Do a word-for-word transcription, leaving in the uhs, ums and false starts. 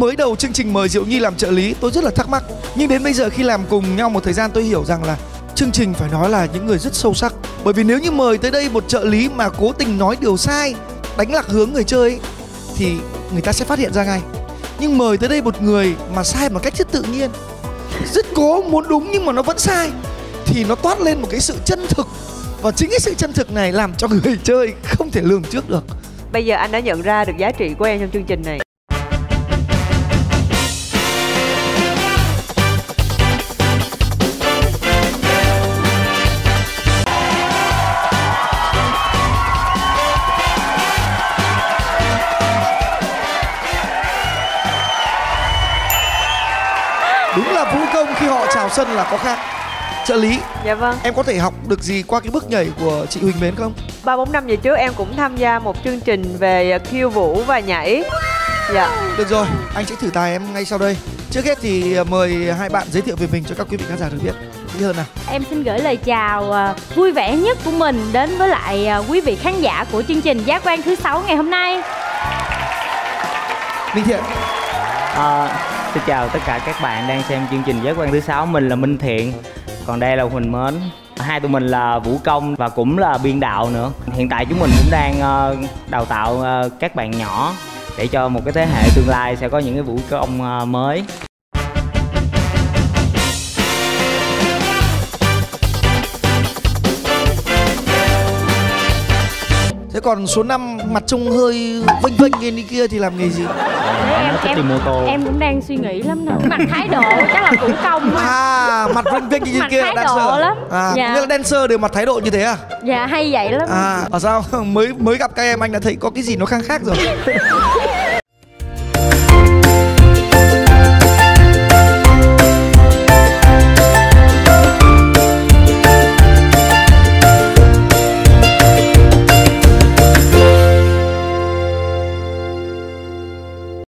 Mới đầu chương trình mời Diệu Nhi làm trợ lý, tôi rất là thắc mắc. Nhưng đến bây giờ khi làm cùng nhau một thời gian, tôi hiểu rằng là chương trình phải nói là những người rất sâu sắc. Bởi vì nếu như mời tới đây một trợ lý mà cố tình nói điều sai, đánh lạc hướng người chơi ấy, thì người ta sẽ phát hiện ra ngay. Nhưng mời tới đây một người mà sai một cách rất tự nhiên, rất cố muốn đúng nhưng mà nó vẫn sai, thì nó toát lên một cái sự chân thực. Và chính cái sự chân thực này làm cho người chơi không thể lường trước được. Bây giờ anh đã nhận ra được giá trị của em trong chương trình này. Đúng là vũ công khi họ chào sân là có khác. Trợ lý, dạ vâng, em có thể học được gì qua cái bước nhảy của chị Huỳnh Mến không? Ba bốn năm về trước em cũng tham gia một chương trình về khiêu vũ và nhảy. Dạ. Được rồi, anh sẽ thử tài em ngay sau đây. Trước hết thì mời hai bạn giới thiệu về mình cho các quý vị khán giả được biết kỹ hơn nào. Em xin gửi lời chào vui vẻ nhất của mình đến với lại quý vị khán giả của chương trình Giác Quan Thứ sáu ngày hôm nay. Minh Thiện. À, xin chào tất cả các bạn đang xem chương trình Giác Quan Thứ sáu. Mình là Minh Thiện. Còn đây là Huỳnh Mến. Hai tụi mình là vũ công và cũng là biên đạo nữa. Hiện tại chúng mình cũng đang đào tạo các bạn nhỏ để cho một cái thế hệ tương lai sẽ có những cái vũ công mới. Thế còn số năm mặt trông hơi vênh vênh kia đi kia thì làm nghề gì? Em, em, mô tô. Em cũng đang suy nghĩ lắm nè. Mặt thái độ chắc là cũng công. À, mặt vênh vênh như kia là dancer lắm. À, dạ. Nghĩa là dancer đều mặt thái độ như thế à? Dạ, hay vậy lắm. À, ở sao mới mới gặp các em anh đã thấy có cái gì nó khác khác rồi.